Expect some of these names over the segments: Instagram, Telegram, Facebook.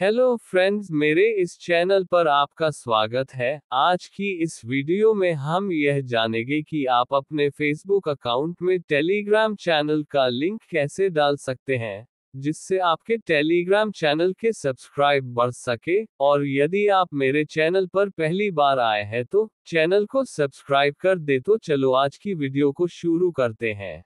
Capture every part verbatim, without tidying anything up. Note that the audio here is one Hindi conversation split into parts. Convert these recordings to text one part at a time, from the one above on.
हेलो फ्रेंड्स, मेरे इस चैनल पर आपका स्वागत है। आज की इस वीडियो में हम यह जानेंगे कि आप अपने फेसबुक अकाउंट में टेलीग्राम चैनल का लिंक कैसे डाल सकते हैं, जिससे आपके टेलीग्राम चैनल के सब्सक्राइब बढ़ सके। और यदि आप मेरे चैनल पर पहली बार आए हैं तो चैनल को सब्सक्राइब कर दे। तो चलो आज की वीडियो को शुरू करते हैं।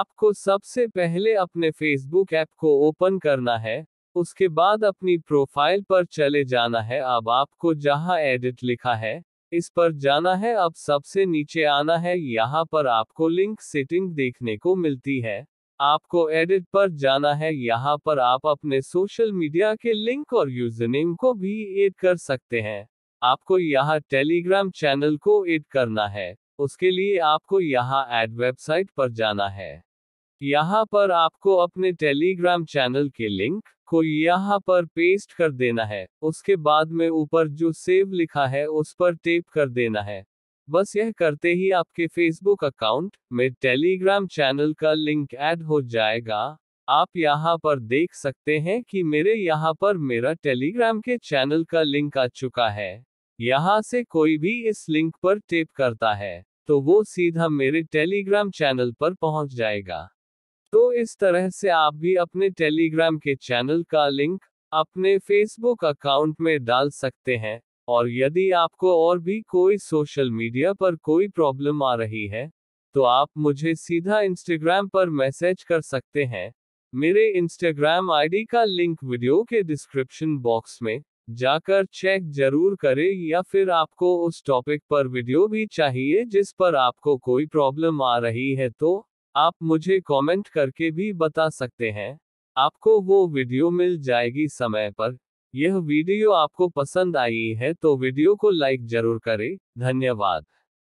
आपको सबसे पहले अपने फेसबुक ऐप को ओपन करना है, उसके बाद अपनी प्रोफाइल पर चले जाना है। अब आपको जहां एडिट लिखा है इस पर जाना है। अब सबसे नीचे आना है, यहां पर आपको लिंक सेटिंग देखने को मिलती है। आपको एडिट पर जाना है, यहां पर आप अपने सोशल मीडिया के लिंक और यूजर नेम को भी ऐड कर सकते हैं। आपको यहां टेलीग्राम चैनल को ऐड करना है, उसके लिए आपको यहां ऐड वेबसाइट पर जाना है। यहाँ पर आपको अपने टेलीग्राम चैनल के लिंक को यहाँ पर पेस्ट कर देना है। उसके बाद में ऊपर जो सेव लिखा है उस पर टैप कर देना है। बस यह करते ही आपके फेसबुक अकाउंट में टेलीग्राम चैनल का लिंक ऐड हो जाएगा। आप यहाँ पर देख सकते हैं कि मेरे यहाँ पर मेरा टेलीग्राम के चैनल का लिंक आ चुका है। यहाँ से कोई भी इस लिंक पर टैप करता है तो वो सीधा मेरे टेलीग्राम चैनल पर पहुँच जाएगा। तो इस तरह से आप भी अपने टेलीग्राम के चैनल का लिंक अपने फेसबुक अकाउंट में डाल सकते हैं। और यदि आपको और भी कोई सोशल मीडिया पर कोई प्रॉब्लम आ रही है तो आप मुझे सीधा इंस्टाग्राम पर मैसेज कर सकते हैं। मेरे इंस्टाग्राम आईडी का लिंक वीडियो के डिस्क्रिप्शन बॉक्स में जाकर चेक जरूर करें। या फिर आपको उस टॉपिक पर वीडियो भी चाहिए जिस पर आपको कोई प्रॉब्लम आ रही है तो आप मुझे कमेंट करके भी बता सकते हैं, आपको वो वीडियो मिल जाएगी समय पर। यह वीडियो आपको पसंद आई है तो वीडियो को लाइक जरूर करें। धन्यवाद।